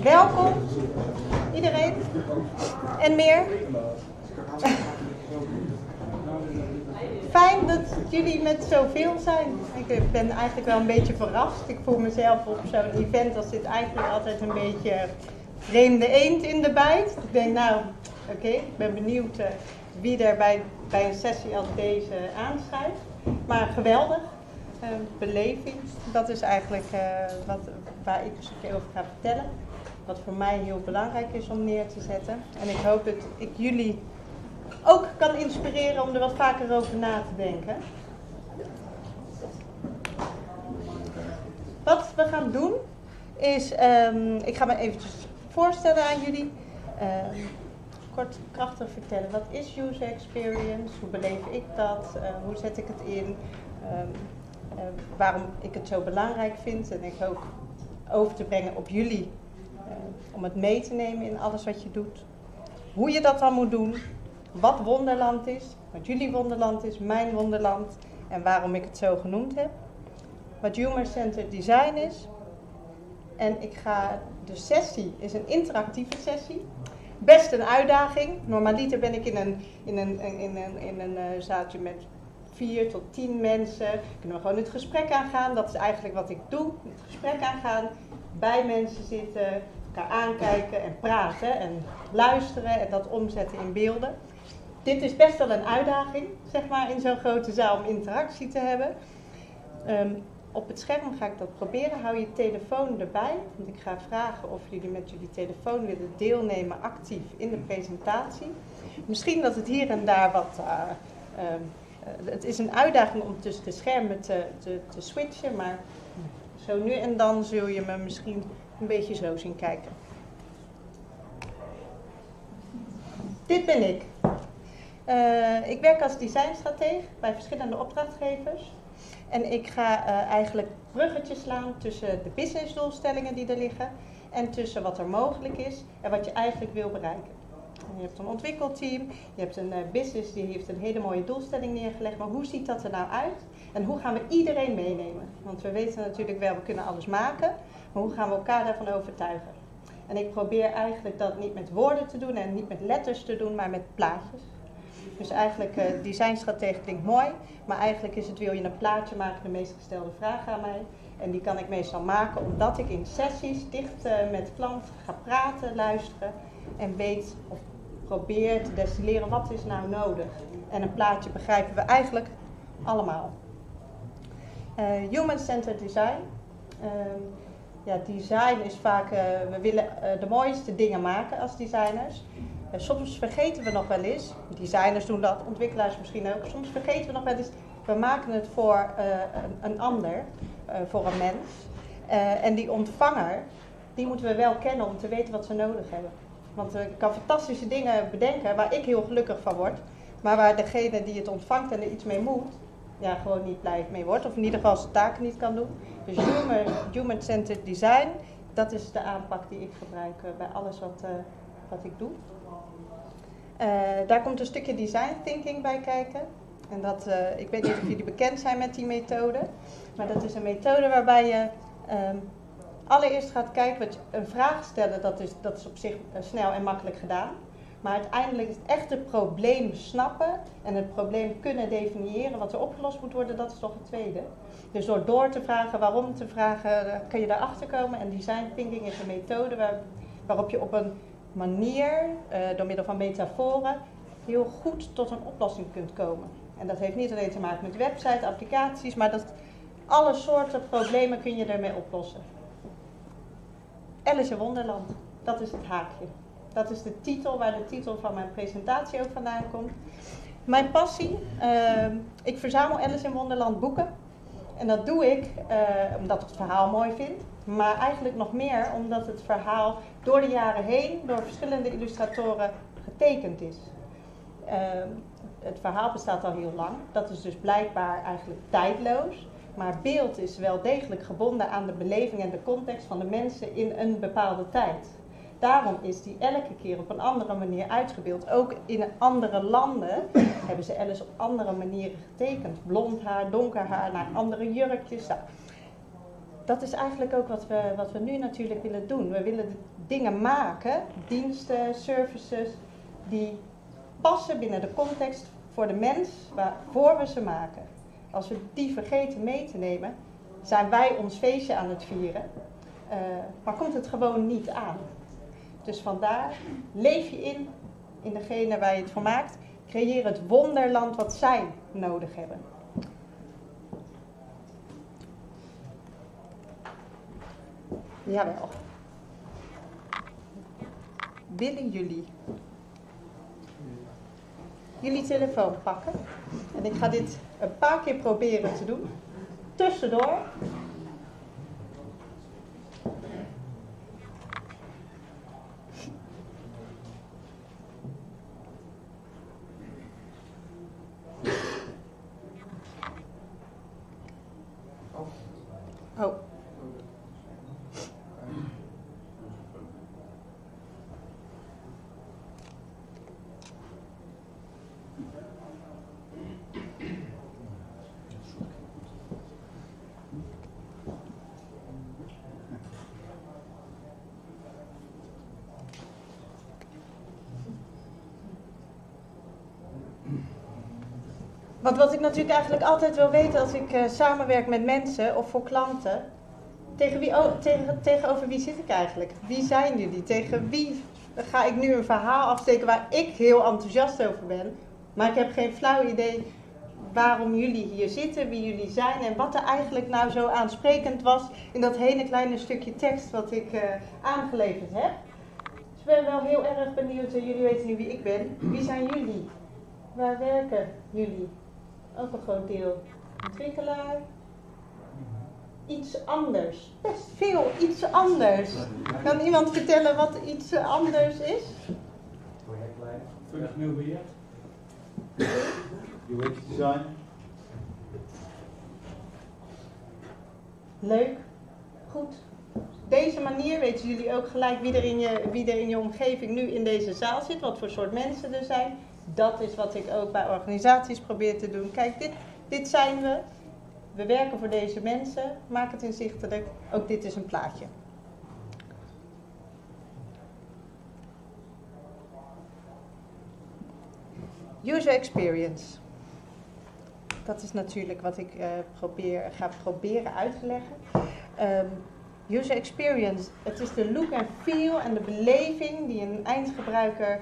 Welkom, iedereen. En meer. Fijn dat jullie met zoveel zijn. Ik ben eigenlijk wel een beetje verrast. Ik voel mezelf op zo'n event als dit eigenlijk altijd een beetje vreemde eend in de bijt. Ik denk nou, oké, ik ben benieuwd wie er bij een sessie als deze aanschrijft. Maar geweldig. Beleving, dat is eigenlijk waar ik een stukje over ga vertellen. Wat voor mij heel belangrijk is om neer te zetten. En ik hoop dat ik jullie ook kan inspireren om er wat vaker over na te denken. Wat we gaan doen is, ik ga me eventjes voorstellen aan jullie. Kort krachtig vertellen, wat is user experience? Hoe beleef ik dat? Hoe zet ik het in? Waarom ik het zo belangrijk vind en ik ook over te brengen op jullie om het mee te nemen in alles wat je doet. Hoe je dat dan moet doen, wat Wonderland is, wat jullie Wonderland is, mijn Wonderland en waarom ik het zo genoemd heb. Wat human-centered design is en de sessie is een interactieve sessie. Best een uitdaging, normaliter ben ik in een zaaltje met 4 tot 10 mensen, kunnen we gewoon het gesprek aangaan. Dat is eigenlijk wat ik doe, het gesprek aangaan, bij mensen zitten, elkaar aankijken en praten en luisteren en dat omzetten in beelden. Dit is best wel een uitdaging, zeg maar, in zo'n grote zaal om interactie te hebben. Op het scherm ga ik dat proberen, hou je telefoon erbij, want ik ga vragen of jullie met jullie telefoon willen deelnemen actief in de presentatie. Misschien dat het hier en daar wat... het is een uitdaging om tussen de schermen te switchen, maar zo nu en dan zul je me misschien een beetje zo zien kijken. Dit ben ik. Ik werk als designstratege bij verschillende opdrachtgevers. En ik ga eigenlijk bruggetjes slaan tussen de businessdoelstellingen die er liggen en tussen wat er mogelijk is en wat je eigenlijk wil bereiken. Je hebt een ontwikkelteam, je hebt een business die heeft een hele mooie doelstelling neergelegd, maar hoe ziet dat er nou uit? En hoe gaan we iedereen meenemen? Want we weten natuurlijk wel, we kunnen alles maken, maar hoe gaan we elkaar daarvan overtuigen? En ik probeer eigenlijk dat niet met woorden te doen en niet met letters te doen, maar met plaatjes. Dus eigenlijk, designstratege klinkt mooi, maar eigenlijk is het, wil je een plaatje maken, de meest gestelde vraag aan mij. En die kan ik meestal maken omdat ik in sessies dicht met klanten ga praten, luisteren en weet of probeer te destilleren wat is nou nodig. En een plaatje begrijpen we eigenlijk allemaal. Human-centered design. Ja, design is vaak, we willen de mooiste dingen maken als designers. Soms vergeten we nog wel eens, designers doen dat, ontwikkelaars misschien ook, soms vergeten we nog wel eens, we maken het voor een ander, voor een mens. En die ontvanger, die moeten we wel kennen om te weten wat ze nodig hebben. Want ik kan fantastische dingen bedenken waar ik heel gelukkig van word, maar waar degene die het ontvangt en er iets mee moet, ja, gewoon niet blij mee wordt, of in ieder geval zijn taken niet kan doen. Dus human-centered design, dat is de aanpak die ik gebruik bij alles wat ik doe. Daar komt een stukje design thinking bij kijken. En dat, ik weet niet of jullie bekend zijn met die methode, maar dat is een methode waarbij je... allereerst gaat kijken, een vraag stellen, dat is op zich snel en makkelijk gedaan. Maar uiteindelijk is echt het probleem snappen en het probleem kunnen definiëren wat er opgelost moet worden, dat is toch het tweede. Dus door te vragen, waarom te vragen, kun je daarachter komen. En design thinking is een methode waarop je op een manier, door middel van metaforen, heel goed tot een oplossing kunt komen. En dat heeft niet alleen te maken met websites, applicaties, maar dat alle soorten problemen kun je daarmee oplossen. Alice in Wonderland, dat is het haakje. Dat is de titel waar de titel van mijn presentatie ook vandaan komt. Mijn passie, ik verzamel Alice in Wonderland boeken. En dat doe ik omdat ik het verhaal mooi vind. Maar eigenlijk nog meer omdat het verhaal door de jaren heen, door verschillende illustratoren getekend is. Het verhaal bestaat al heel lang. Dat is dus blijkbaar eigenlijk tijdloos. Maar beeld is wel degelijk gebonden aan de beleving en de context van de mensen in een bepaalde tijd. Daarom is die elke keer op een andere manier uitgebeeld. Ook in andere landen hebben ze Alice op andere manieren getekend. Blond haar, donker haar, naar andere jurkjes. dat is eigenlijk ook wat we nu natuurlijk willen doen. We willen dingen maken, diensten, services, die passen binnen de context voor de mens waarvoor we ze maken. Als we die vergeten mee te nemen, zijn wij ons feestje aan het vieren, maar komt het gewoon niet aan. Dus vandaar, leef je in degene waar je het van maakt, creëer het wonderland wat zij nodig hebben. Jawel. Willen jullie telefoon pakken? En ik ga dit een paar keer proberen te doen. Tussendoor. Want wat ik natuurlijk eigenlijk altijd wil weten als ik samenwerk met mensen of voor klanten, tegenover wie zit ik eigenlijk? Wie zijn jullie? Tegen wie ga ik nu een verhaal afsteken waar ik heel enthousiast over ben, maar ik heb geen flauw idee waarom jullie hier zitten, wie jullie zijn en wat er eigenlijk nou zo aansprekend was in dat hele kleine stukje tekst wat ik aangeleverd heb. Dus ik ben wel heel erg benieuwd, jullie weten nu wie ik ben. Wie zijn jullie? Waar werken jullie? Ook een groot deel ontwikkelaar. Iets anders. Best veel iets anders. Kan iemand vertellen wat iets anders is? Projectleider. Functioneel beheer. UX design. Leuk. Goed. Op deze manier weten jullie ook gelijk wie er in je omgeving nu in deze zaal zit. Wat voor soort mensen er zijn. Dat is wat ik ook bij organisaties probeer te doen. Kijk, dit zijn we. We werken voor deze mensen. Maak het inzichtelijk. Ook dit is een plaatje. User experience. Dat is natuurlijk wat ik ga proberen uit te leggen. User experience. Het is de look en feel en de beleving die een eindgebruiker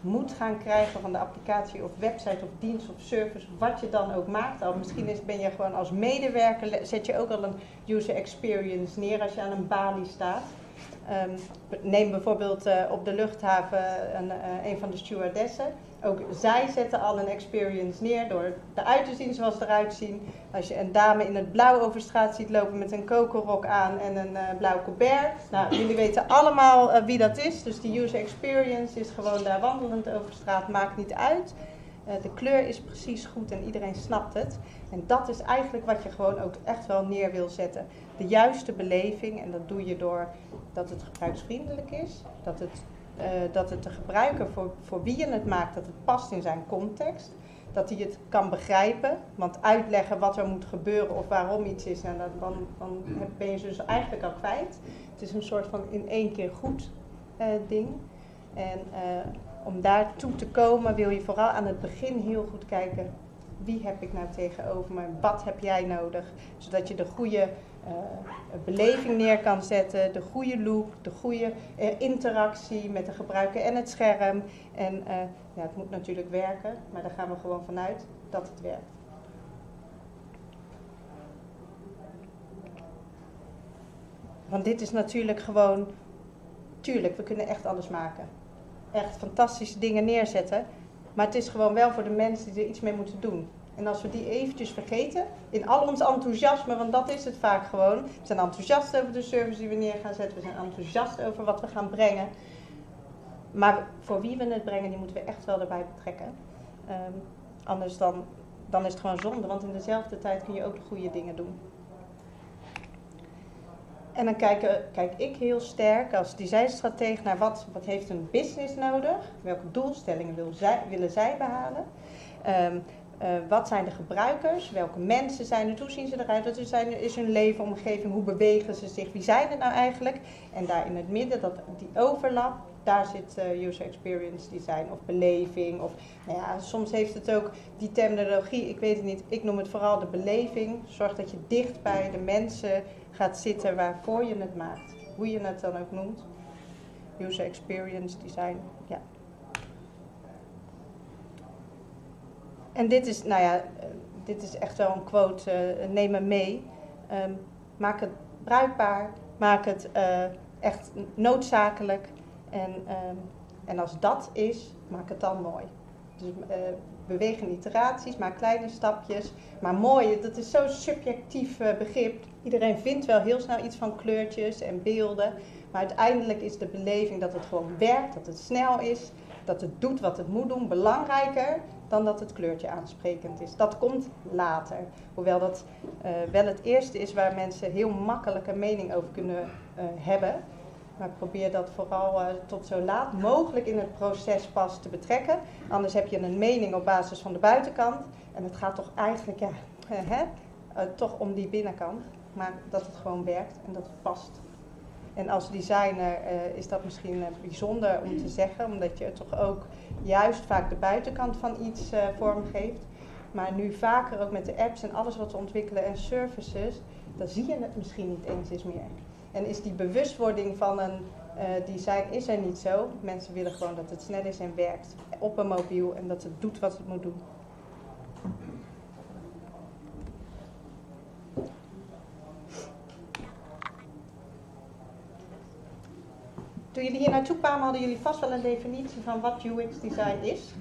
moet gaan krijgen van de applicatie of website of dienst of service, wat je dan ook maakt al. Misschien ben je gewoon als medewerker, zet je ook al een user experience neer als je aan een balie staat. Neem bijvoorbeeld op de luchthaven een van de stewardessen. Ook zij zetten al een experience neer door eruit te zien zoals ze eruit zien. Als je een dame in het blauw over straat ziet lopen met een kokerrok aan en een blauw colbert. Nou, jullie weten allemaal wie dat is. Dus die user experience is gewoon daar wandelend over straat, maakt niet uit. De kleur is precies goed en iedereen snapt het. En dat is eigenlijk wat je gewoon ook echt wel neer wil zetten. De juiste beleving, en dat doe je door dat het gebruiksvriendelijk is. Dat het de gebruiker voor wie je het maakt, dat het past in zijn context. Dat hij het kan begrijpen, want uitleggen wat er moet gebeuren of waarom iets is, nou, dan ben je ze dus eigenlijk al kwijt. Het is een soort van in één keer goed ding. En om daartoe te komen wil je vooral aan het begin heel goed kijken, wie heb ik nou tegenover me, wat heb jij nodig, zodat je de goede beleving neer kan zetten, de goede look, de goede interactie met de gebruiker en het scherm. En ja, het moet natuurlijk werken, maar daar gaan we gewoon vanuit dat het werkt. Want dit is natuurlijk gewoon, tuurlijk, we kunnen echt alles maken. Echt fantastische dingen neerzetten, maar het is gewoon wel voor de mensen die er iets mee moeten doen. En als we die eventjes vergeten, in al ons enthousiasme, want dat is het vaak gewoon. We zijn enthousiast over de service die we neer gaan zetten, we zijn enthousiast over wat we gaan brengen. Maar voor wie we het brengen, die moeten we echt wel erbij betrekken. Anders dan is het gewoon zonde, want in dezelfde tijd kun je ook de goede dingen doen. En dan kijk ik heel sterk als designstratege naar wat heeft een business nodig? Welke doelstellingen willen zij behalen? Wat zijn de gebruikers? Welke mensen zijn er? Hoe zien ze eruit? Wat is hun leefomgeving? Hoe bewegen ze zich? Wie zijn het nou eigenlijk? En daar in het midden, die overlap, daar zit user experience design of beleving. Of, nou ja, soms heeft het ook die terminologie, ik weet het niet, ik noem het vooral de beleving. Zorg dat je dicht bij de mensen gaat zitten waarvoor je het maakt. Hoe je het dan ook noemt. User experience design, ja. En dit is, nou ja, dit is echt wel een quote, neem me mee. Maak het bruikbaar, maak het echt noodzakelijk. En als dat is, maak het dan mooi. Dus beweeg in iteraties, maak kleine stapjes. Maar mooi, dat is zo'n subjectief begrip. Iedereen vindt wel heel snel iets van kleurtjes en beelden. Maar uiteindelijk is de beleving dat het gewoon werkt, dat het snel is. Dat het doet wat het moet doen, belangrijker dan dat het kleurtje aansprekend is. Dat komt later. Hoewel dat wel het eerste is waar mensen heel makkelijk een mening over kunnen hebben. Maar probeer dat vooral tot zo laat mogelijk in het proces pas te betrekken. Anders heb je een mening op basis van de buitenkant. En het gaat toch eigenlijk, ja, toch om die binnenkant. Maar dat het gewoon werkt en dat het past. En als designer is dat misschien bijzonder om te zeggen, omdat je toch ook juist vaak de buitenkant van iets vormgeeft. Maar nu vaker ook met de apps en alles wat we ontwikkelen en services, dan zie je het misschien niet eens meer. En is die bewustwording van een design is er niet zo. Mensen willen gewoon dat het snel is en werkt op een mobiel en dat het doet wat het moet doen. Toen jullie hier naartoe kwamen, hadden jullie vast wel een definitie van wat UX design is.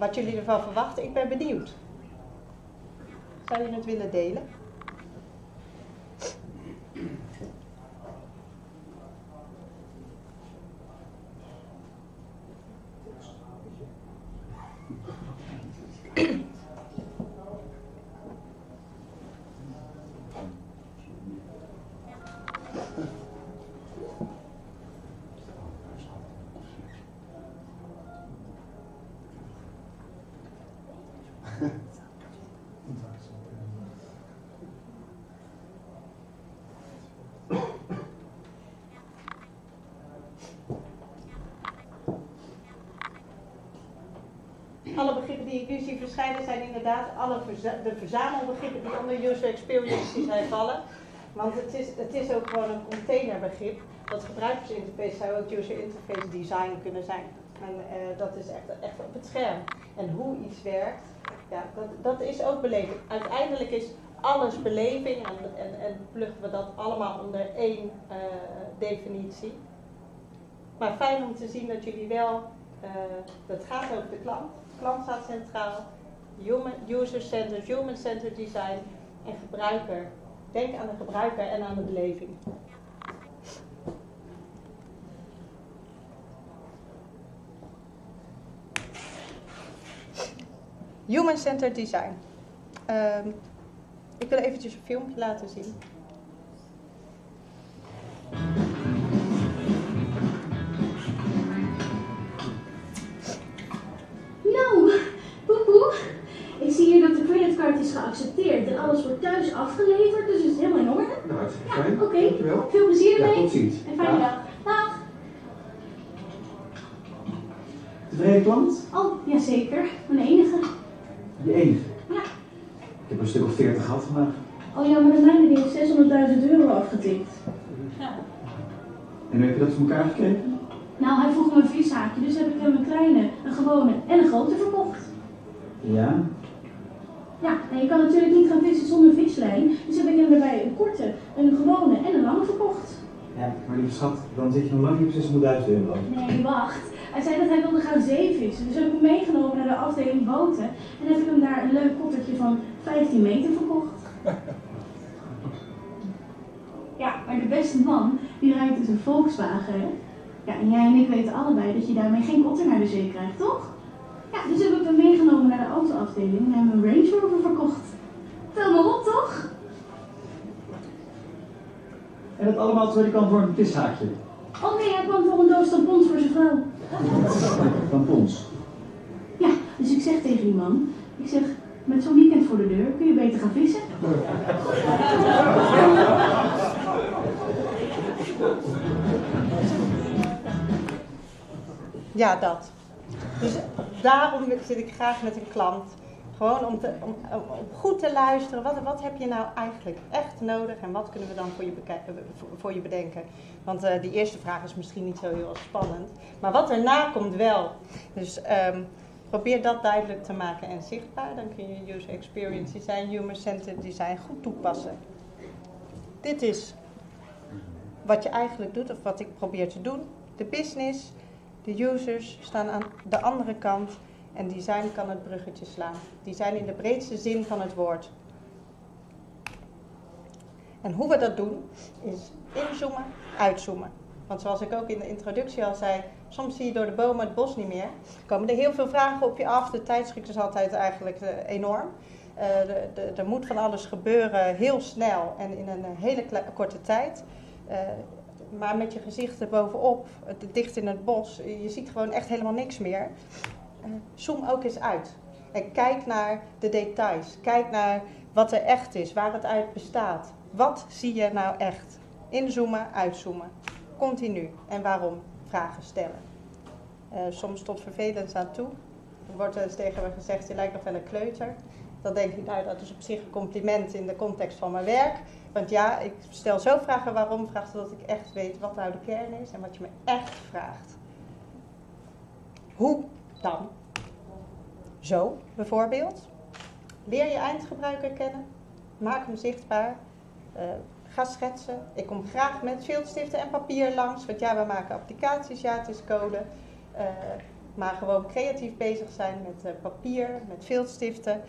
Wat jullie ervan verwachten, ik ben benieuwd. Zou je het willen delen? Alle begrippen die ik nu zie verschijnen zijn inderdaad alle verzamelbegrippen die onder user experience design vallen. Want het is ook gewoon een containerbegrip. Dat gebruikersinterface zou ook user interface design kunnen zijn. En dat is echt op het scherm. En hoe iets werkt, ja, dat is ook beleving. Uiteindelijk is alles beleving en pluggen we dat allemaal onder één definitie. Maar fijn om te zien dat jullie wel, dat gaat over de klant. Klant staat centraal, user-centered, human-centered design en gebruiker. Denk aan de gebruiker en aan de beleving. Human-centered design. Ik wil eventjes een filmpje laten zien. Is geaccepteerd en alles wordt thuis afgeleverd, dus het is helemaal in orde. Nou, hartstikke fijn. Ja, oké. Veel plezier ermee. Ja, tot ziens. En fijne dag. Dag. Tevreden klant? Oh, jazeker. Mijn enige. Je enige? Ja. Ik heb een stuk of 40 gehad vandaag. Oh ja, maar dat zijn er weer €600.000 afgetikt. Ja. En heb je dat voor elkaar gekregen? Nou, hij vroeg me een vishaakje, dus heb ik hem een kleine, een gewone en een grote verkocht. Ja. Ja, en je kan natuurlijk niet gaan vissen zonder vislijn, dus heb ik hem daarbij een korte, een gewone en een lange verkocht. Ja, maar lieve schat, dan zit je nog lang niet op €600.000. Nee, wacht. Hij zei dat hij wilde gaan zeevissen, dus heb ik hem meegenomen naar de afdeling boten en heb ik hem daar een leuk kottertje van 15 meter verkocht. Ja, maar de beste man, die rijdt dus een Volkswagen, hè? Ja, en jij en ik weten allebei dat je daarmee geen kotter naar de zee krijgt, toch? Ja, dus heb ik hem meegenomen naar de autoafdeling en hebben een Range Rover verkocht. Tel maar op, toch? En dat allemaal terwijl hij kwam voor een vishaakje? Oh nee, hij kwam voor een doos tampons voor zijn vrouw. Tampons? Ja, dus ik zeg tegen die man, Ik zeg, met zo'n weekend voor de deur kun je beter gaan vissen. Ja, dat. Dus daarom zit ik graag met een klant. Gewoon om goed te luisteren. Wat heb je nou eigenlijk echt nodig? En wat kunnen we dan voor je bedenken? Want die eerste vraag is misschien niet zo heel spannend. Maar wat erna komt wel. Dus probeer dat duidelijk te maken en zichtbaar. Dan kun je user experience design, human-centered design goed toepassen. Dit is wat je eigenlijk doet, of wat ik probeer te doen. De business, de users staan aan de andere kant. En design kan het bruggetje slaan. Design in de breedste zin van het woord. En hoe we dat doen is inzoomen, uitzoomen. Want zoals ik ook in de introductie al zei, soms zie je door de bomen het bos niet meer. Er komen er heel veel vragen op je af. De tijdschrift is altijd eigenlijk enorm. Er moet van alles gebeuren heel snel en in een hele korte tijd. Maar met je gezicht erbovenop, dicht in het bos, je ziet gewoon echt helemaal niks meer. Zoom ook eens uit en kijk naar de details, kijk naar wat er echt is, waar het uit bestaat. Wat zie je nou echt? Inzoomen, uitzoomen, continu en waarom vragen stellen. Soms tot vervelend aan toe. Er wordt eens tegen me gezegd, je lijkt nog wel een kleuter. Dan denk ik, nou, dat is op zich een compliment in de context van mijn werk. Want ja, ik stel zo vragen waarom, vraag zodat ik echt weet wat nou de kern is en wat je me echt vraagt. Hoe? Dan, zo bijvoorbeeld, leer je eindgebruiker kennen, maak hem zichtbaar, ga schetsen. Ik kom graag met schildstiften en papier langs, want ja, we maken applicaties, ja, het is code. Maar gewoon creatief bezig zijn met papier, met schildstiften.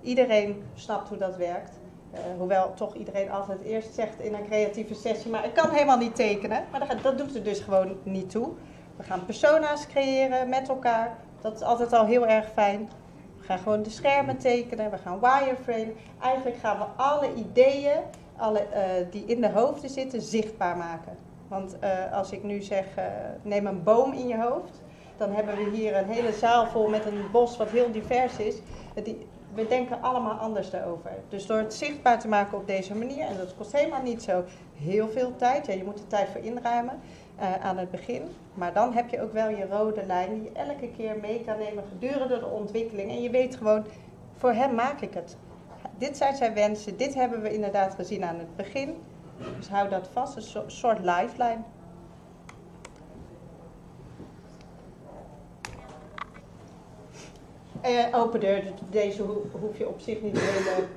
Iedereen snapt hoe dat werkt. Hoewel toch iedereen altijd eerst zegt in een creatieve sessie, maar ik kan helemaal niet tekenen. Maar dat doet er dus gewoon niet toe. We gaan persona's creëren met elkaar. Dat is altijd al heel erg fijn. We gaan gewoon de schermen tekenen. We gaan wireframe. Eigenlijk gaan we alle ideeën die in de hoofden zitten zichtbaar maken. Want als ik nu zeg, neem een boom in je hoofd. Dan hebben we hier een hele zaal vol met een bos wat heel divers is. We denken allemaal anders daarover. Dus door het zichtbaar te maken op deze manier. En dat kost helemaal niet zo heel veel tijd. Ja, je moet de tijd voor inruimen. Aan het begin, maar dan heb je ook wel je rode lijn die je elke keer mee kan nemen gedurende de ontwikkeling en je weet gewoon, voor hem maak ik het. Dit zijn zijn wensen, dit hebben we inderdaad gezien aan het begin, dus hou dat vast, een soort lifeline. Open deur, deze hoef je op zich niet te willen.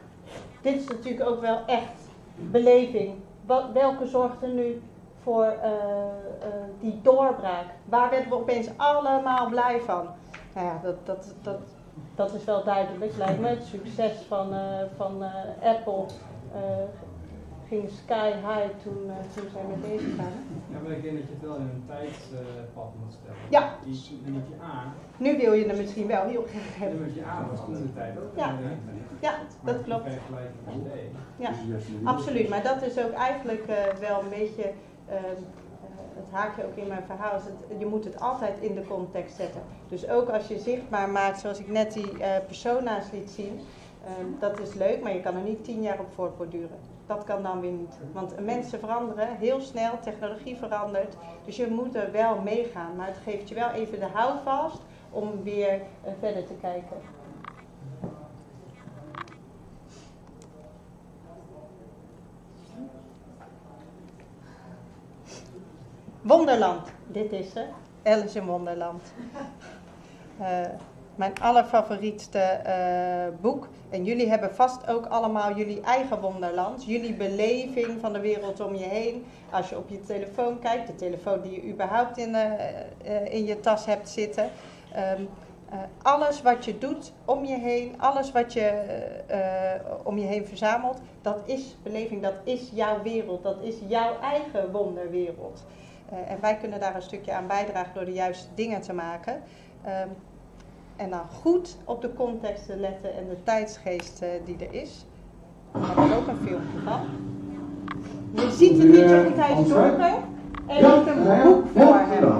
Dit is natuurlijk ook wel echt beleving, welke zorgt er nu voor die doorbraak. Waar werden we opeens allemaal blij van? Nou ja, dat is wel duidelijk, lijkt me. Het succes van Apple ging sky high toen zij met deze kwamen. Ja, maar ik denk dat je het wel in een tijdspad moet stellen. Ja. Nummertje A. Nu wil je er misschien wel heel graag hebben. Nummertje A was toen de tijd ook. Ja, ja, dat klopt. Ja, absoluut. Maar dat is ook eigenlijk wel een beetje... het haakje ook in mijn verhaal is, je moet het altijd in de context zetten. Dus ook als je zichtbaar maakt, zoals ik net die persona's liet zien, dat is leuk, maar je kan er niet 10 jaar op voortborduren. Dat kan dan weer niet. Want mensen veranderen heel snel, technologie verandert, dus je moet er wel meegaan. Maar het geeft je wel even de houvast om weer verder te kijken. Wonderland, dit is ze, Alice in Wonderland. Mijn allerfavorietste boek. En jullie hebben vast ook allemaal jullie eigen wonderland. Jullie beleving van de wereld om je heen. Als je op je telefoon kijkt, de telefoon die je überhaupt in je tas hebt zitten. Alles wat je doet om je heen, alles wat je om je heen verzamelt, dat is beleving, dat is jouw wereld, dat is jouw eigen wonderwereld. En wij kunnen daar een stukje aan bijdragen door de juiste dingen te maken. En dan goed op de context te letten en de tijdsgeest die er is. Daar heb ik ook een filmpje van. Je ziet het niet zo goed, hij is donker. Er ligt een boek voor hem.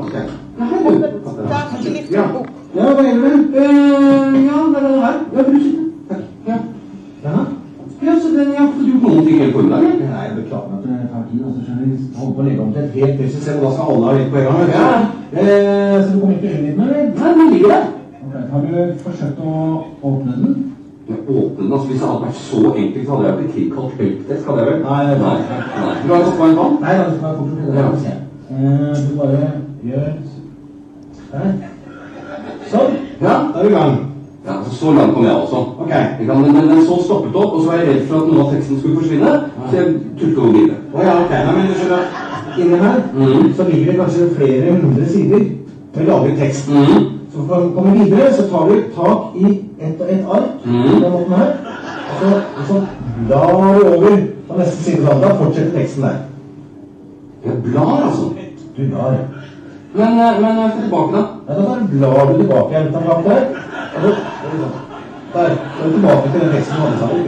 Op het tafeltje ligt een boek. Ja, ben je er? Ja, ben je eruit? Ja, ben je zitten? Ja. Ja? Ja, ze zijn ja, ontingen in Polen. Ja, beklart me. Jag håller på att lägga om till ett helt hus och sen vad ska alla ha ett på en gång? Så du kommer inte in i den eller? Nej, den ligger där. Har du försökt att öppna den? Öppna den? Alltså, hvis det hade varit så enkelt så hade jag blivit tillkallt helpdesk, hade jag väl? Nej. Du har gått på en gång? Nej, det ska jag kompromera. Du bara gör... Så? Ja, då är vi igång. Ja, så långt kom jag också. Okej. Den så stoppet upp och så var jag rädd för att någon av texten skulle försvinna. Så jag tulte om bilen. Ja, okej. Nej, men du skjønner at inne her så ligger det kanskje flere hundre sider til å lage teksten. Så for å komme videre så tar du tak i ett og ett ark på den måten her. Og så blar du over på neste side. Da fortsetter teksten der. Det blar altså. Du blar. Men jeg skal tilbake da. Ja, da blar du tilbake. Jeg vet om der. Der, da er du tilbake til den teksten du hadde sammen.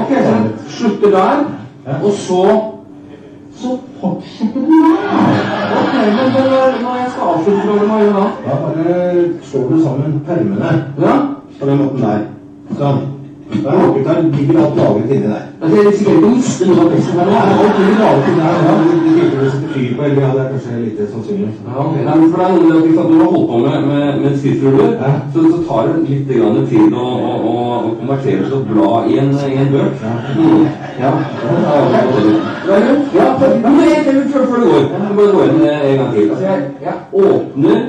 Ok, så den slutter der. Og så fortsetter den der. Ok, men når jeg skal avslutte for hva jeg gjør da? Da bare står du sammen permene. Ja? På den måten der. Sånn. Da er nokket her, ligger alt lagret inni der. Jeg risikerer ikke å miste noe av teksten der. Ja, alt ligger lagret inni der. Det virker du setter fyr på, eller ja, det er kanskje litt sannsynlig. Ja, ok. Nei, men for det er noe at når du har holdt på med skriftruller, så tar det litt grann tid å konvertere til å bla i en bøk. Ja, det er jo. Ja, men jeg vil følge for det går. Jeg må gå inn en gang til. Altså, jeg åpner.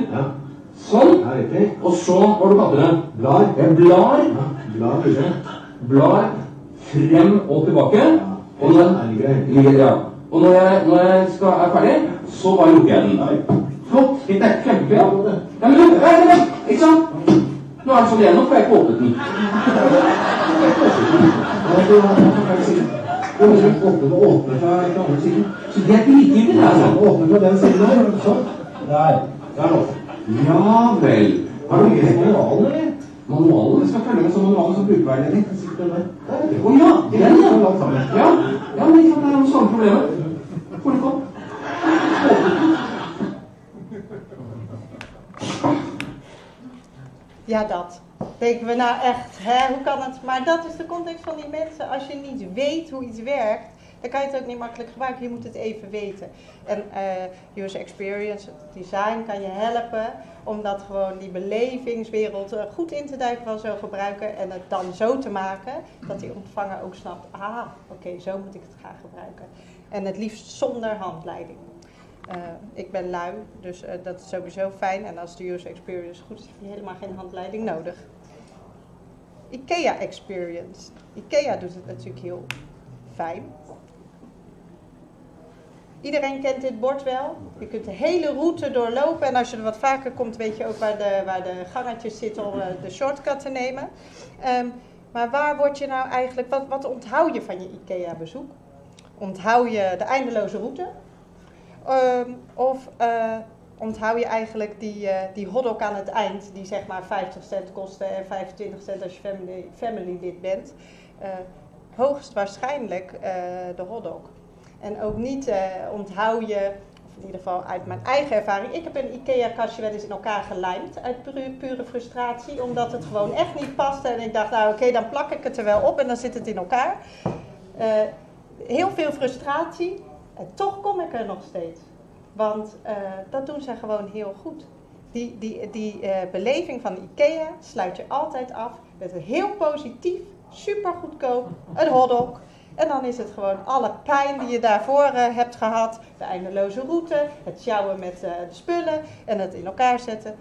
Sånn. Og så, hva har du katt det? Blar. Jeg blar. Blar frem og tilbake. Og når jeg er ferdig, så bare lukker jeg den. Flott. Det er kjempe. Ja, men du, ikke sant? Nå er det sånn igjennom, for jeg har ikke åpnet den. Åpne fra den andre siden. Så det er ikke likegyldig det her. Åpne fra den siden her. Sånn. Der nå. Ja vel. Har du ikke manualen eller? Manualen? Jeg skal følge med som manualen som brukerveiledning. Å ja, den ja. Ja, men ikke sant, det er noen samme problemer. Får du ikke opp? Ja, dat. Denken we nou echt, hè, hoe kan het? Maar dat is de context van die mensen. Als je niet weet hoe iets werkt, dan kan je het ook niet makkelijk gebruiken. Je moet het even weten. En user experience design kan je helpen om dat gewoon die belevingswereld goed in te duiken van zo'n gebruiker. En het dan zo te maken dat die ontvanger ook snapt, ah, oké, zo moet ik het gaan gebruiken. En het liefst zonder handleiding. Ik ben lui, dus dat is sowieso fijn. En als de user experience goed is, heb je helemaal geen handleiding nodig. IKEA experience. IKEA doet het natuurlijk heel fijn. Iedereen kent dit bord wel. Je kunt de hele route doorlopen. En als je er wat vaker komt, weet je ook waar de gangetjes zitten om de shortcut te nemen. Maar waar word je nou eigenlijk... Wat onthoud je van je IKEA-bezoek? Onthoud je de eindeloze route? Of onthoud je eigenlijk die hotdog aan het eind, die zeg maar 50 cent kostte en 25 cent als je family lid bent. Hoogstwaarschijnlijk de hotdog. En ook niet onthoud je, of in ieder geval uit mijn eigen ervaring, ik heb een IKEA-kastje wel eens in elkaar gelijmd uit pure frustratie, omdat het gewoon echt niet paste. En ik dacht, nou oké, dan plak ik het er wel op en dan zit het in elkaar. Heel veel frustratie. En toch kom ik er nog steeds, want dat doen ze gewoon heel goed. Die beleving van IKEA sluit je altijd af met een heel positief, super goedkoop, een hotdog. En dan is het gewoon alle pijn die je daarvoor hebt gehad, de eindeloze route, het sjouwen met de spullen en het in elkaar zetten,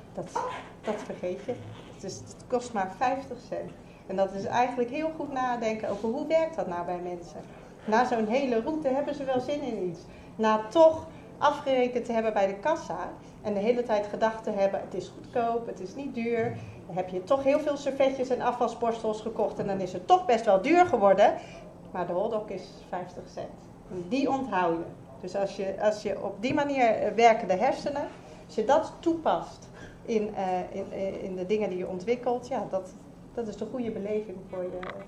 dat vergeet je. Het kost maar 50 cent. En dat is eigenlijk heel goed nadenken over hoe werkt dat nou bij mensen. Na zo'n hele route hebben ze wel zin in iets. Na toch afgerekend te hebben bij de kassa en de hele tijd gedacht te hebben, het is goedkoop, het is niet duur. Dan heb je toch heel veel servetjes en afwasborstels gekocht en dan is het toch best wel duur geworden. Maar de hotdog is 50 cent. En die onthoud je. Dus als je op die manier werkende hersenen, als je dat toepast in de dingen die je ontwikkelt, ja, dat is de goede beleving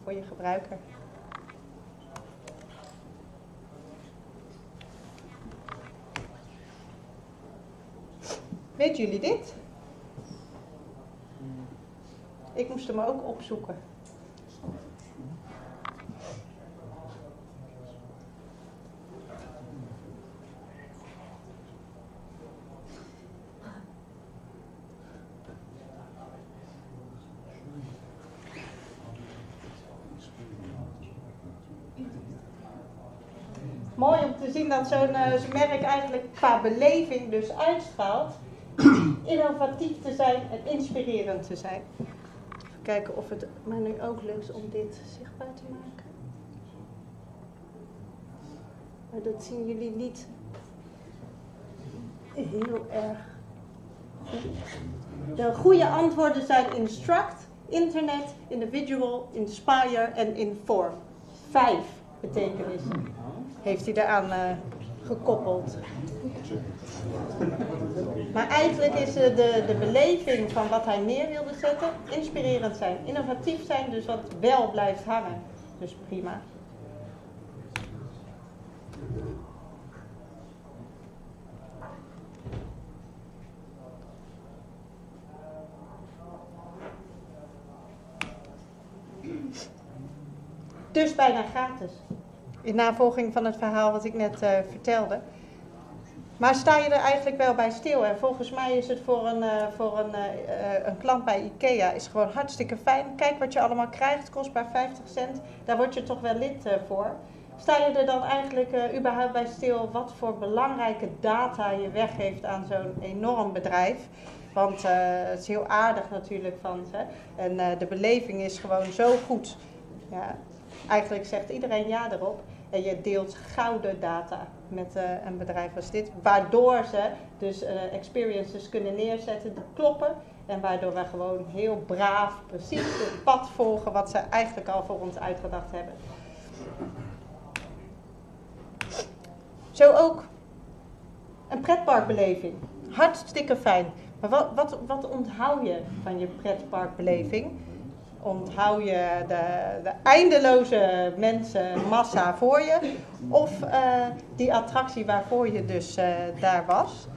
voor je gebruiker. Weet jullie dit? Ik moest hem ook opzoeken. Mooi om te zien dat zo'n merk eigenlijk qua beleving dus uitstraalt innovatief te zijn en inspirerend te zijn. Even kijken of het mij nu ook lukt om dit zichtbaar te maken. Maar dat zien jullie niet heel erg. De goede antwoorden zijn instruct, internet, individual, inspire en inform. 5 betekenissen heeft hij daaraan gekoppeld. Maar eigenlijk is de beleving van wat hij neer wilde zetten inspirerend zijn, innovatief zijn, dus wat wel blijft hangen. Dus prima. Dus bijna gratis. In navolging van het verhaal wat ik net vertelde. Maar sta je er eigenlijk wel bij stil? En volgens mij is het voor een klant bij IKEA is gewoon hartstikke fijn. Kijk wat je allemaal krijgt, kost maar 50 cent. Daar word je toch wel lid voor. Sta je er dan eigenlijk überhaupt bij stil wat voor belangrijke data je weggeeft aan zo'n enorm bedrijf? Want het is heel aardig natuurlijk van ze. En de beleving is gewoon zo goed. Ja. Eigenlijk zegt iedereen ja erop en je deelt gouden data met een bedrijf als dit. Waardoor ze dus experiences kunnen neerzetten die kloppen. En waardoor we gewoon heel braaf precies het pad volgen wat ze eigenlijk al voor ons uitgedacht hebben. Zo ook een pretparkbeleving. Hartstikke fijn. Maar wat onthoud je van je pretparkbeleving? Onthoud je de eindeloze mensenmassa voor je of die attractie waarvoor je dus daar was?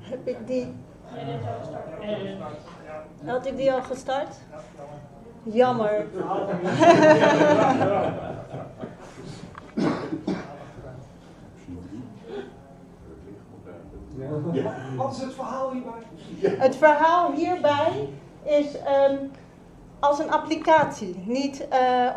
Heb ik die... Had ik die al gestart? Jammer. Ja. Wat is het verhaal hierbij? Ja. Het verhaal hierbij is als een applicatie niet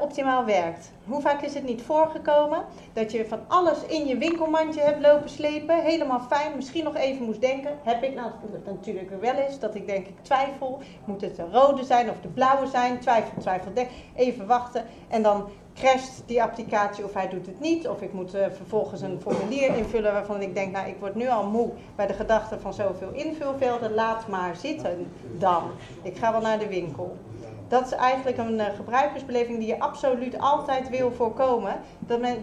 optimaal werkt. Hoe vaak is het niet voorgekomen dat je van alles in je winkelmandje hebt lopen slepen, helemaal fijn, misschien nog even moest denken. Heb ik nou natuurlijk wel eens dat ik denk, ik twijfel, moet het de rode zijn of de blauwe zijn, twijfel, denk, even wachten en dan crasht die applicatie of hij doet het niet. Of ik moet vervolgens een formulier invullen waarvan ik denk, nou ik word nu al moe bij de gedachte van zoveel invulvelden. Laat maar zitten dan. Ik ga wel naar de winkel. Dat is eigenlijk een gebruikersbeleving die je absoluut altijd wil voorkomen.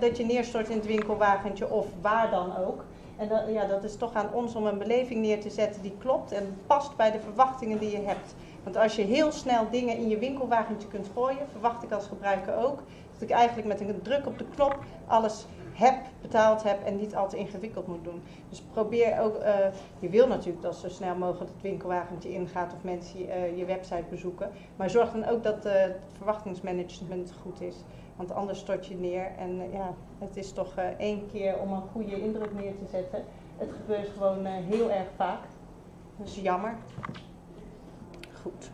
Dat je neerstort in het winkelwagentje of waar dan ook. En dat, ja, dat is toch aan ons om een beleving neer te zetten die klopt en past bij de verwachtingen die je hebt. Want als je heel snel dingen in je winkelwagentje kunt gooien, verwacht ik als gebruiker ook, dat ik eigenlijk met een druk op de knop alles heb, betaald heb en niet al te ingewikkeld moet doen. Dus probeer ook, je wil natuurlijk dat zo snel mogelijk het winkelwagentje ingaat of mensen je website bezoeken. Maar zorg dan ook dat het verwachtingsmanagement goed is. Want anders stort je neer en ja, het is toch één keer om een goede indruk neer te zetten. Het gebeurt gewoon heel erg vaak. Dat is jammer. Goed.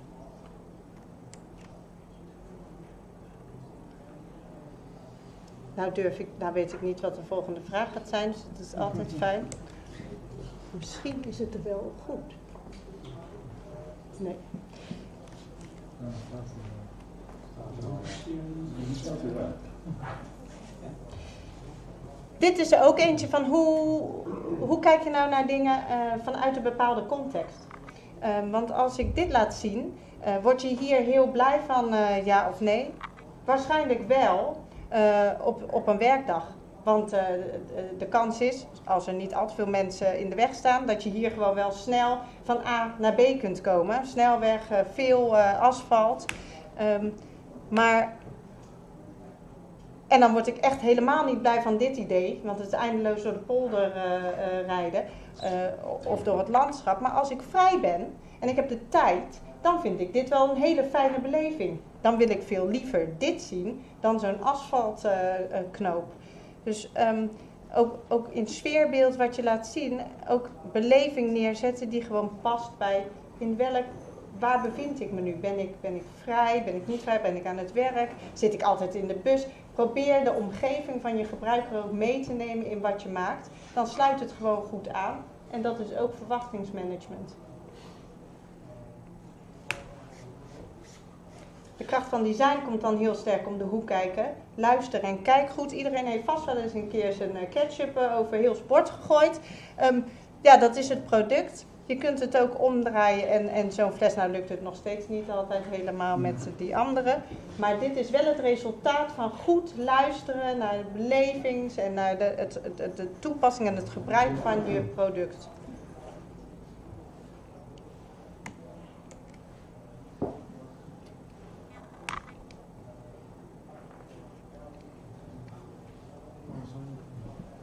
Nou weet ik niet wat de volgende vraag gaat zijn, dus dat is altijd fijn. Misschien is het er wel goed. Nee. Dit is er ook eentje van hoe kijk je nou naar dingen vanuit een bepaalde context. Want als ik dit laat zien, word je hier heel blij van ja of nee? Waarschijnlijk wel. Op een werkdag. Want de kans is, als er niet al te veel mensen in de weg staan, dat je hier gewoon wel snel van A naar B kunt komen. Snelweg, veel asfalt. Maar En dan word ik echt helemaal niet blij van dit idee, want het is eindeloos door de polder rijden of door het landschap. Maar als ik vrij ben en ik heb de tijd, dan vind ik dit wel een hele fijne beleving. Dan wil ik veel liever dit zien dan zo'n asfaltknoop. Dus ook in sfeerbeeld wat je laat zien, ook beleving neerzetten die gewoon past bij in welk... Waar bevind ik me nu? Ben ik vrij? Ben ik niet vrij? Ben ik aan het werk? Zit ik altijd in de bus? Probeer de omgeving van je gebruiker ook mee te nemen in wat je maakt. Dan sluit het gewoon goed aan. En dat is ook verwachtingsmanagement. De kracht van design komt dan heel sterk om de hoek kijken. Luister en kijk goed. Iedereen heeft vast wel eens een keer zijn ketchup over heel sport gegooid. Ja, dat is het product. Je kunt het ook omdraaien en zo'n fles, nou lukt het nog steeds niet altijd helemaal met die andere. Maar dit is wel het resultaat van goed luisteren naar de belevings en naar de toepassing en het gebruik van je product.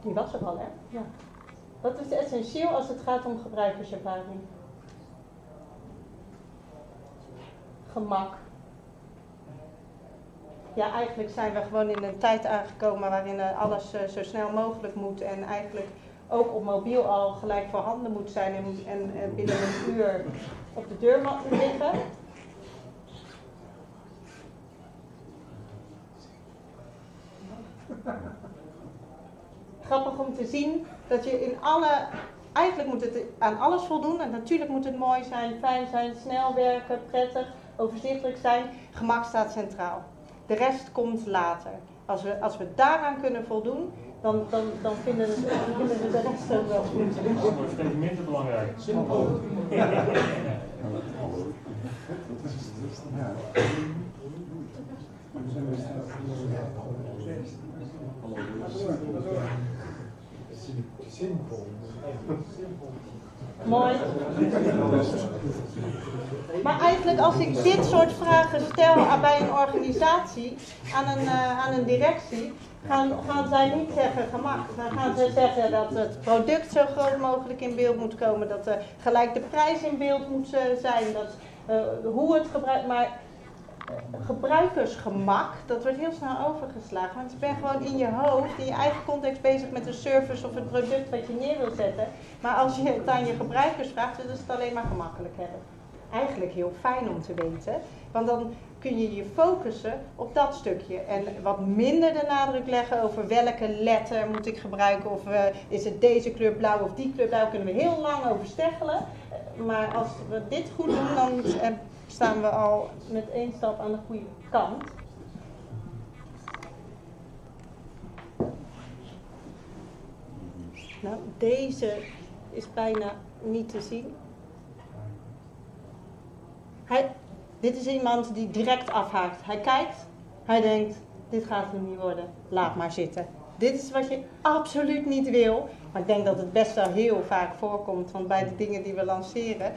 Die was er al, hè? Ja. Wat is essentieel als het gaat om gebruikerservaring? Gemak. Ja, eigenlijk zijn we gewoon in een tijd aangekomen waarin alles zo snel mogelijk moet. En eigenlijk ook op mobiel al gelijk voorhanden moet zijn en binnen een uur op de deurmat liggen. Grappig om te zien dat je in alle, eigenlijk moet het aan alles voldoen. En natuurlijk moet het mooi zijn, fijn zijn, snel werken, prettig, overzichtelijk zijn. Gemak staat centraal. De rest komt later. Als we daaraan kunnen voldoen, dan vinden we de rest ook wel goed. Dat vind ik minder belangrijk. Simpel. Simpel. Mooi. Maar eigenlijk als ik dit soort vragen stel bij een organisatie, aan een directie, gaan zij niet zeggen gemak. Dan gaan zij zeggen dat het product zo groot mogelijk in beeld moet komen, dat gelijk de prijs in beeld moet zijn, dat hoe het gebruikt. Maar gebruikersgemak, dat wordt heel snel overgeslagen. Want je bent gewoon in je hoofd, in je eigen context bezig met de service of het product wat je neer wil zetten. Maar als je het aan je gebruikers vraagt, dan is het alleen maar gemakkelijk hebben. Eigenlijk heel fijn om te weten. Want dan kun je je focussen op dat stukje. En wat minder de nadruk leggen over welke letter moet ik gebruiken. Of is het deze kleur blauw of die kleur blauw. Daar kunnen we heel lang over steggelen. Maar als we dit goed doen, dan... staan we al met één stap aan de goede kant. Nou, deze is bijna niet te zien. Dit is iemand die direct afhaakt. Hij kijkt, hij denkt, dit gaat hem niet worden, laat maar zitten. Dit is wat je absoluut niet wil. Maar ik denk dat het best wel heel vaak voorkomt, want bij de dingen die we lanceren...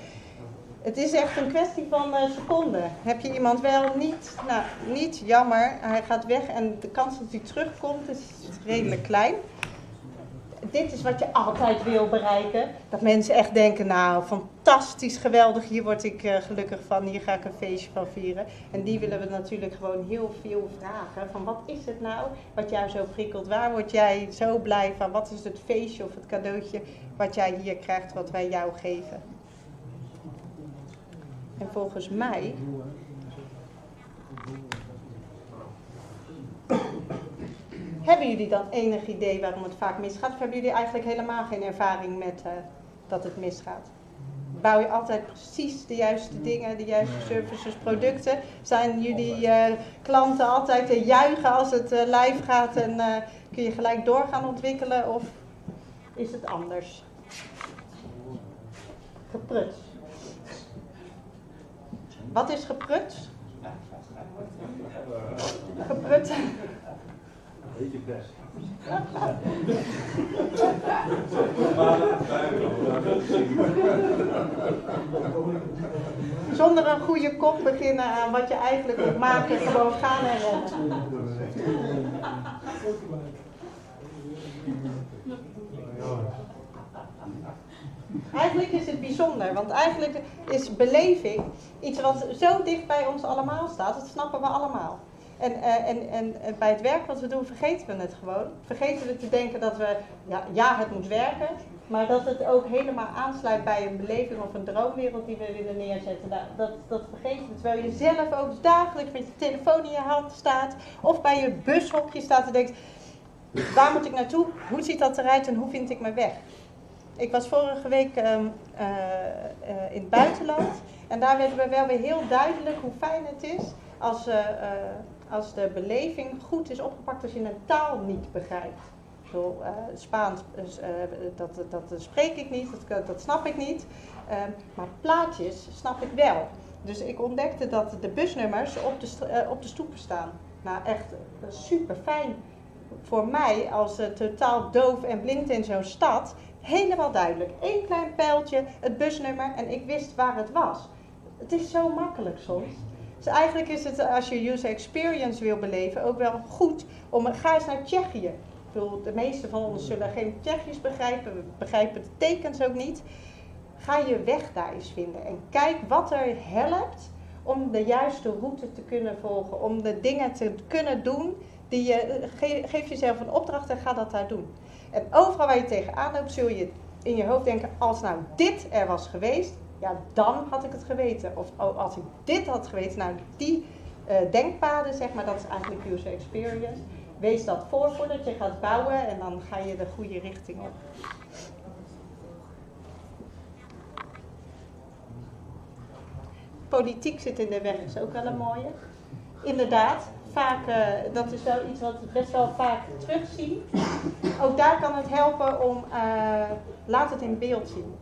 Het is echt een kwestie van seconden. Heb je iemand wel, niet, nou, niet, jammer, hij gaat weg en de kans dat hij terugkomt is redelijk klein. Dit is wat je altijd wil bereiken. Dat mensen echt denken, nou fantastisch, geweldig, hier word ik gelukkig van, hier ga ik een feestje van vieren. En die willen we natuurlijk gewoon heel veel vragen. Van wat is het nou wat jou zo prikkelt? Waar word jij zo blij van? Wat is het feestje of het cadeautje wat jij hier krijgt, wat wij jou geven? En volgens mij hebben jullie dan enig idee waarom het vaak misgaat? Of hebben jullie eigenlijk helemaal geen ervaring met dat het misgaat? Bouw je altijd precies de juiste dingen, de juiste services, producten? Zijn jullie klanten altijd te juichen als het live gaat en kun je gelijk door gaan ontwikkelen? Of is het anders? Gepruts. Wat is geprut? Geprut. Weet je best. Zonder een goede kop beginnen aan wat je eigenlijk moet maken, gewoon gaan en rennen. Eigenlijk is het bijzonder, want eigenlijk is beleving iets wat zo dicht bij ons allemaal staat, dat snappen we allemaal. En bij het werk wat we doen vergeten we het gewoon. Vergeten we te denken dat we, ja het moet werken, maar dat het ook helemaal aansluit bij een beleving of een droomwereld die we willen neerzetten. Nou, dat vergeten we, terwijl je zelf ook dagelijks met je telefoon in je hand staat of bij je bushokje staat en denkt, waar moet ik naartoe, hoe ziet dat eruit en hoe vind ik mijn weg? Ik was vorige week in het buitenland en daar werden we wel weer heel duidelijk hoe fijn het is als de beleving goed is opgepakt als je een taal niet begrijpt. Spaans, dat spreek ik niet, dat snap ik niet, maar plaatjes snap ik wel. Dus ik ontdekte dat de busnummers op de stoep staan. Nou echt super fijn voor mij als totaal doof en blind in zo'n stad. Helemaal duidelijk. Eén klein pijltje, het busnummer en ik wist waar het was. Het is zo makkelijk soms. Dus eigenlijk is het, als je user experience wil beleven, ook wel goed om, ga eens naar Tsjechië. Ik bedoel, de meeste van ons zullen geen Tsjechisch begrijpen, we begrijpen de tekens ook niet. Ga je weg daar eens vinden en kijk wat er helpt om de juiste route te kunnen volgen, om de dingen te kunnen doen die je, geef jezelf een opdracht en ga dat daar doen. En overal waar je tegenaan loopt, zul je in je hoofd denken, als nou dit er was geweest, ja dan had ik het geweten. Of oh, als ik dit had geweten, nou die denkpaden, zeg maar, dat is eigenlijk user experience. Wees dat voordat je gaat bouwen en dan ga je de goede richting op. Politiek zit in de weg, is ook wel een mooie. Inderdaad. Vaak, dat is wel iets wat we best wel vaak terugzien. Ook daar kan het helpen om, laat het in beeld zien.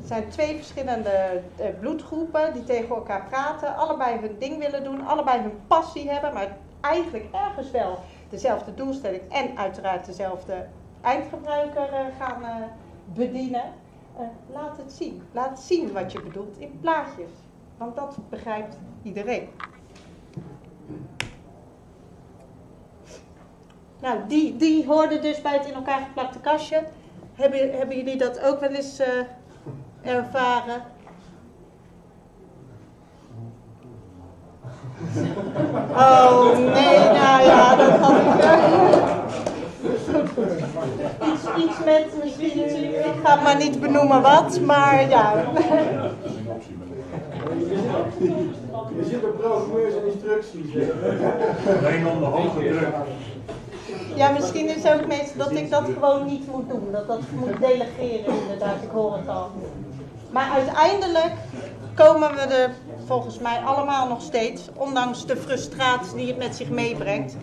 Er zijn twee verschillende bloedgroepen die tegen elkaar praten, allebei hun ding willen doen, allebei hun passie hebben, maar eigenlijk ergens wel dezelfde doelstelling en uiteraard dezelfde eindgebruiker gaan bedienen. Laat het zien. Laat zien wat je bedoelt in plaatjes, want dat begrijpt iedereen. Nou, die hoorden dus bij het in elkaar geplakte kastje. Hebben jullie dat ook wel eens ervaren? Oh nee, nou ja, dat had ik wel. Iets met misschien, ik ga maar niet benoemen wat, maar ja. Je zit op programmeurs en instructies. Alleen onder hoge druk. Ja, misschien is ook meestal dat ik dat gewoon niet moet doen, dat moet delegeren inderdaad, ik hoor het al. Maar uiteindelijk komen we er volgens mij allemaal nog steeds, ondanks de frustratie die het met zich meebrengt.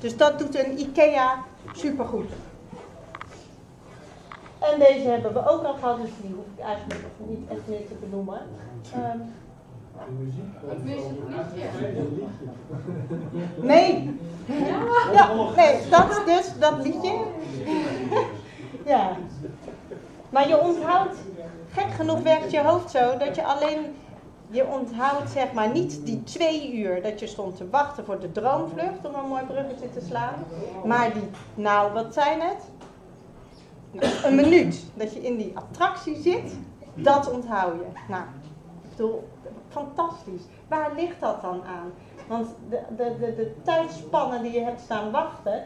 Dus dat doet een IKEA supergoed. En deze hebben we ook al gehad, dus die hoef ik eigenlijk niet echt meer te benoemen. Nee. Ja, nee, dat is dus dat liedje. Ja. Maar je onthoudt, gek genoeg werkt je hoofd zo, dat je alleen, je onthoudt zeg maar niet die 2 uur dat je stond te wachten voor de droomvlucht om een mooi bruggetje te slaan. Maar die, nou wat zijn het? Nou, een minuut dat je in die attractie zit, dat onthoud je. Nou, ik bedoel, fantastisch. Waar ligt dat dan aan? Want de tijdspannen die je hebt staan wachten,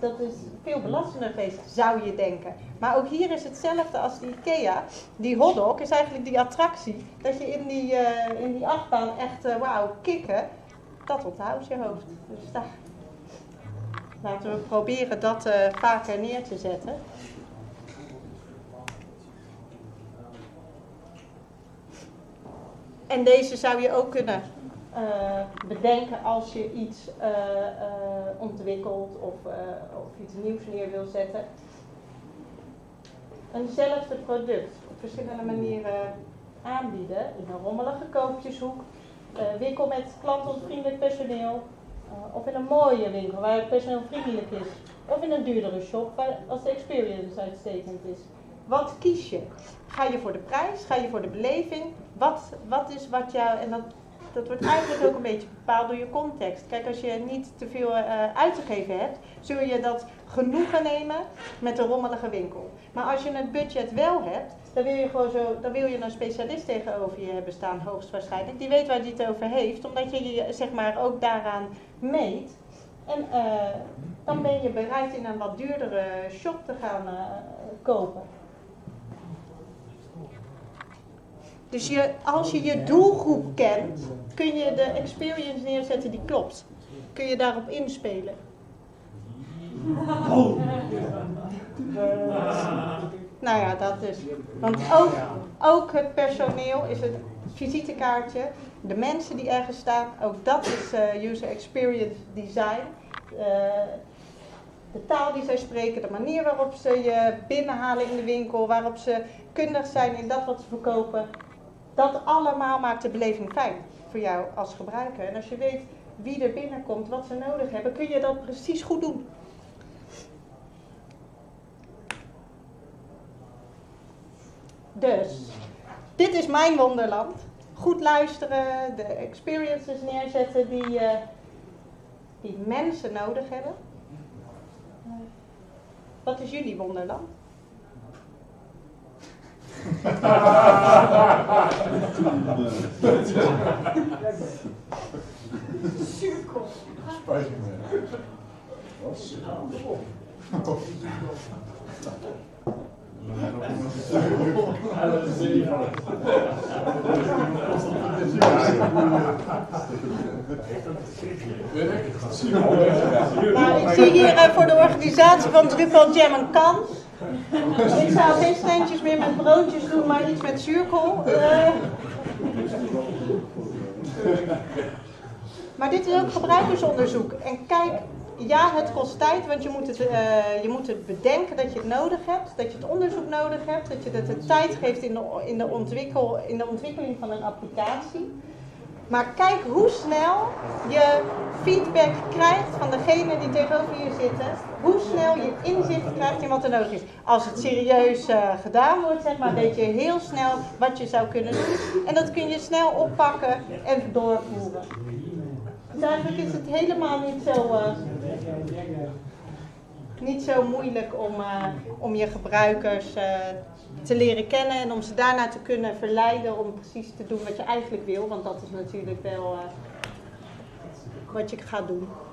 dat is veel belastender geweest, zou je denken. Maar ook hier is hetzelfde als die IKEA. Die hotdog is eigenlijk die attractie, dat je in die achtbaan echt, wauw, kikken. Dat onthoudt je hoofd. Dus daar, laten we proberen dat vaker neer te zetten. En deze zou je ook kunnen bedenken als je iets ontwikkelt of iets nieuws neer wil zetten. Eenzelfde product op verschillende manieren aanbieden. In een rommelige koopjeshoek, winkel met klantontvriendelijk personeel. Of in een mooie winkel waar het personeel vriendelijk is. Of in een duurdere shop als de experience uitstekend is. Wat kies je? Ga je voor de prijs? Ga je voor de beleving? Wat is wat jou... En dat Dat wordt eigenlijk ook een beetje bepaald door je context. Kijk, als je niet te veel uit te geven hebt, zul je dat genoegen nemen met een rommelige winkel. Maar als je het budget wel hebt, dan wil je gewoon zo, dan wil je een specialist tegenover je hebben staan, hoogstwaarschijnlijk. Die weet waar die het over heeft, omdat je je zeg maar ook daaraan meet. En dan ben je bereid in een wat duurdere shop te gaan kopen. Dus als je je doelgroep kent, kun je de experience neerzetten die klopt. Kun je daarop inspelen. Oh. Nou ja, dat is. Want ook het personeel is het visitekaartje. De mensen die ergens staan, ook dat is user experience design. De taal die zij spreken, de manier waarop ze je binnenhalen in de winkel, waarop ze kundig zijn in dat wat ze verkopen. Dat allemaal maakt de beleving fijn voor jou als gebruiker. En als je weet wie er binnenkomt, wat ze nodig hebben, kun je dat precies goed doen. Dus, dit is mijn wonderland. Goed luisteren, de experiences neerzetten die mensen nodig hebben. Wat is jullie wonderland? Cirkel. Nou, ik zie hier voor de organisatie van Drupal Jam een kans. Ik zou geen standjes meer met broodjes doen, maar iets met zuurkool. Maar dit is ook gebruikersonderzoek. En kijk, ja, het kost tijd, want je moet het bedenken dat je het nodig hebt, dat je het onderzoek nodig hebt, dat je het de tijd geeft in de ontwikkeling van een applicatie. Maar kijk hoe snel je feedback krijgt van degene die tegenover je zitten. Hoe snel je inzicht krijgt in wat er nodig is. Als het serieus gedaan wordt, zeg maar, weet je heel snel wat je zou kunnen doen. En dat kun je snel oppakken en doorvoeren. Dus eigenlijk is het helemaal niet zo moeilijk om je gebruikers te leren kennen en om ze daarna te kunnen verleiden om precies te doen wat je eigenlijk wil, want dat is natuurlijk wel wat je gaat doen.